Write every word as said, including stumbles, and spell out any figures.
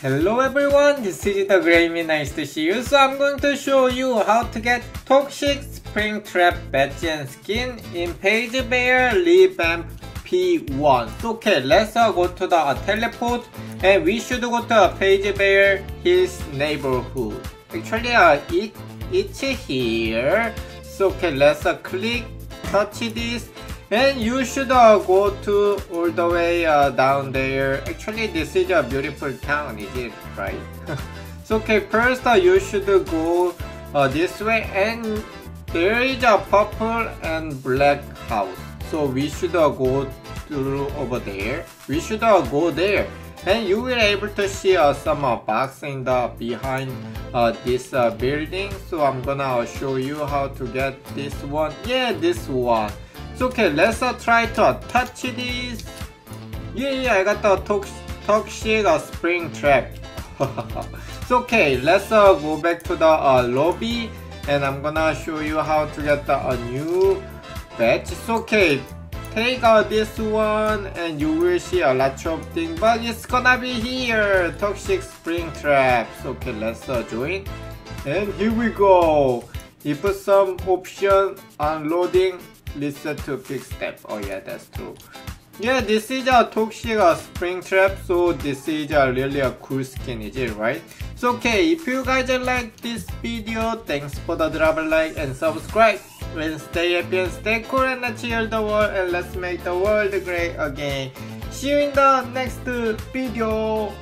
Hello everyone, this is the Grammy, nice to see you. So I'm going to show you how to get Toxic Spring Trap badge and skin in Fazbear's Revamp P one. So, okay, let's uh, go to the uh, teleport and we should go to uh, Fazbear's his neighborhood. Actually, uh, it, it's here. So okay, let's uh, click, touch this. And you should uh, go to all the way uh, down there. Actually, this is a beautiful town, is it right? So okay, first uh, you should go uh, this way, and there is a purple and black house. So we should uh, go through over there. We should uh, go there, and you will able to see uh, some uh, box in the behind uh, this uh, building. So I'm gonna show you how to get this one. Yeah, this one. So okay, let's uh, try to uh, touch this. Yeah, yeah, I got the toxic, toxic uh, spring trap. So okay, let's uh, go back to the uh, lobby, and I'm gonna show you how to get the, a new badge. So okay, take out uh, this one, and you will see a lot of things, but it's gonna be here, toxic spring trap. So okay, let's uh, join, and here we go. You put some option unloading. Listen to big step. Oh yeah, that's true. Yeah, this is a toxic uh, spring trap. So this is a really a cool skin, is it right? So okay, if you guys like this video, thanks for the drop a like and subscribe. And stay happy and stay cool and cheer the world, and let's make the world great again. See you in the next video.